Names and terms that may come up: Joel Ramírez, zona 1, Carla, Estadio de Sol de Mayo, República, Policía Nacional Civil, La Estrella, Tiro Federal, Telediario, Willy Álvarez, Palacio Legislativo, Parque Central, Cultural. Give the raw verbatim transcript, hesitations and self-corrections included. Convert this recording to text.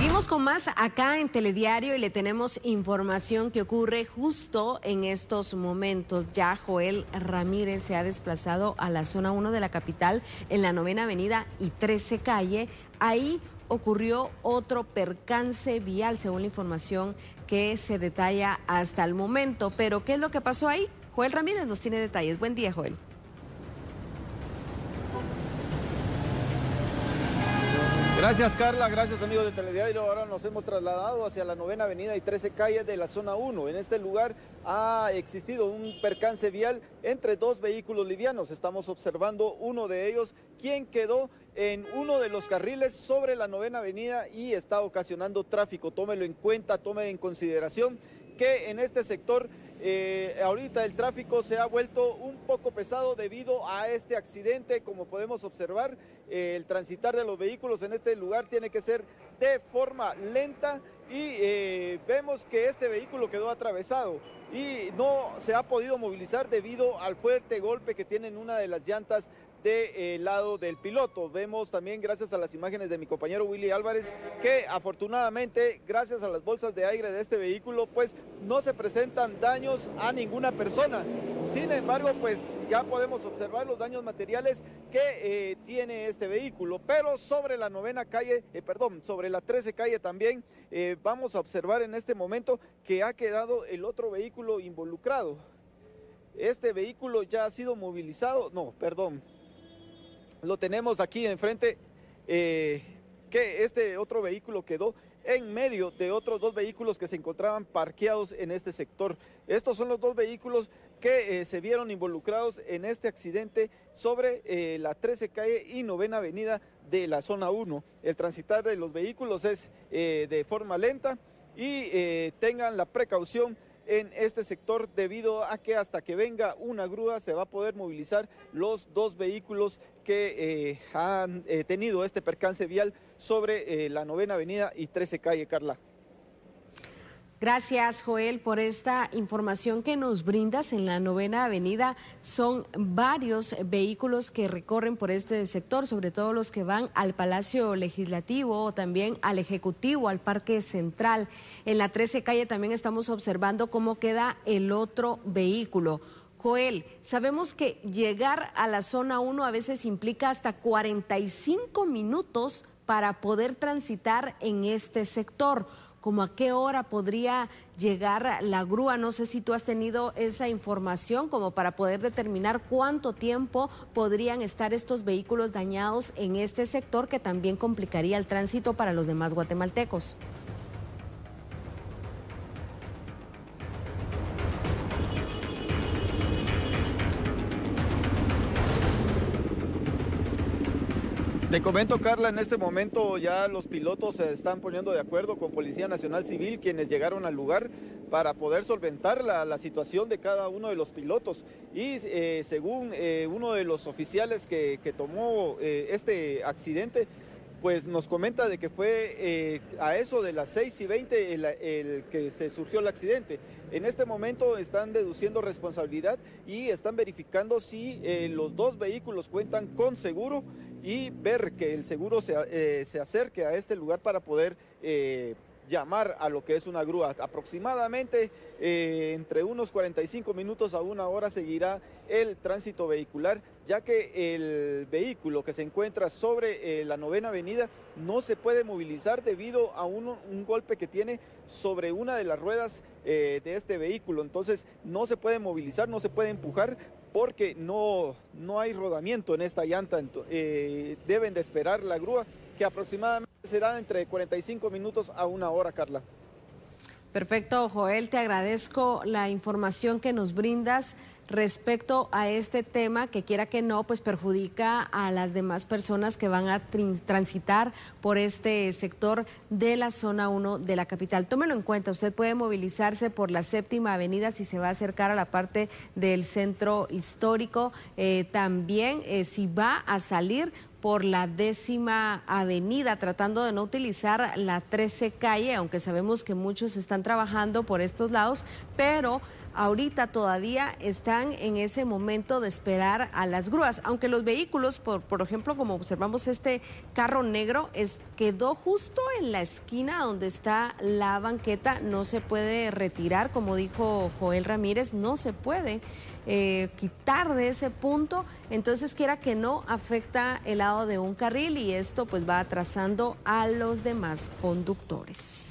Seguimos con más acá en Telediario y le tenemos información que ocurre justo en estos momentos. Ya Joel Ramírez se ha desplazado a la zona uno de la capital en la novena avenida y trece calle. Ahí ocurrió otro percance vial según la información que se detalla hasta el momento. Pero ¿qué es lo que pasó ahí? Joel Ramírez nos tiene detalles. Buen día, Joel. Gracias, Carla, gracias amigos de Telediario. Ahora nos hemos trasladado hacia la novena avenida y trece calles de la zona uno. En este lugar ha existido un percance vial entre dos vehículos livianos. Estamos observando uno de ellos, quien quedó en uno de los carriles sobre la novena avenida y está ocasionando tráfico. Tómelo en cuenta, tome en consideración que en este sector Eh, ahorita el tráfico se ha vuelto un poco pesado debido a este accidente. Como podemos observar, eh, el transitar de los vehículos en este lugar tiene que ser de forma lenta y eh, vemos que este vehículo quedó atravesado y no se ha podido movilizar debido al fuerte golpe que tiene en una de las llantas del eh, lado del piloto. Vemos también, gracias a las imágenes de mi compañero Willy Álvarez, que afortunadamente, gracias a las bolsas de aire de este vehículo, pues no se presentan daños a ninguna persona. Sin embargo, pues ya podemos observar los daños materiales que eh, tiene este vehículo. Pero sobre la novena calle, eh, perdón, sobre la trece calle también, eh, vamos a observar en este momento que ha quedado el otro vehículo involucrado. Este vehículo ya ha sido movilizado, no, perdón. Lo tenemos aquí enfrente, eh, que este otro vehículo quedó en medio de otros dos vehículos que se encontraban parqueados en este sector. Estos son los dos vehículos que eh, se vieron involucrados en este accidente sobre eh, la trece calle y novena avenida de la zona uno. El transitar de los vehículos es eh, de forma lenta y eh, tengan la precaución en este sector debido a que hasta que venga una grúa se va a poder movilizar los dos vehículos que eh, han eh, tenido este percance vial sobre eh, la novena avenida y trece calle, Carla. Gracias, Joel, por esta información que nos brindas. En la novena avenida son varios vehículos que recorren por este sector, sobre todo los que van al Palacio Legislativo o también al Ejecutivo, al Parque Central. En la trece calle también estamos observando cómo queda el otro vehículo. Joel, sabemos que llegar a la zona uno a veces implica hasta cuarenta y cinco minutos para poder transitar en este sector. ¿Cómo a qué hora podría llegar la grúa? No sé si tú has tenido esa información como para poder determinar cuánto tiempo podrían estar estos vehículos dañados en este sector, que también complicaría el tránsito para los demás guatemaltecos. Te comento, Carla, en este momento ya los pilotos se están poniendo de acuerdo con Policía Nacional Civil, quienes llegaron al lugar para poder solventar la, la situación de cada uno de los pilotos. Y eh, según eh, uno de los oficiales que, que tomó eh, este accidente, pues nos comenta de que fue eh, a eso de las seis y veinte el, el que se surgió el accidente. En este momento están deduciendo responsabilidad y están verificando si eh, los dos vehículos cuentan con seguro y ver que el seguro se, eh, se acerque a este lugar para poder eh, llamar a lo que es una grúa. Aproximadamente eh, entre unos cuarenta y cinco minutos a una hora seguirá el tránsito vehicular, ya que el vehículo que se encuentra sobre eh, la novena avenida no se puede movilizar debido a un, un golpe que tiene sobre una de las ruedas eh, de este vehículo. Entonces no se puede movilizar, no se puede empujar porque no, no hay rodamiento en esta llanta. Entonces, eh, deben de esperar la grúa, que aproximadamente será entre cuarenta y cinco minutos a una hora, Carla. Perfecto, Joel, te agradezco la información que nos brindas respecto a este tema que, quiera que no, pues perjudica a las demás personas que van a transitar por este sector de la zona uno de la capital. Tómelo en cuenta, usted puede movilizarse por la séptima avenida si se va a acercar a la parte del centro histórico, eh, también eh, si va a salir por la décima avenida, tratando de no utilizar la trece calle, aunque sabemos que muchos están trabajando por estos lados, pero ahorita todavía están en ese momento de esperar a las grúas, aunque los vehículos, por, por ejemplo, como observamos este carro negro, es, quedó justo en la esquina donde está la banqueta, no se puede retirar, como dijo Joel Ramírez, no se puede eh, quitar de ese punto, entonces quiera que no afecta el lado de un carril y esto pues va atrasando a los demás conductores.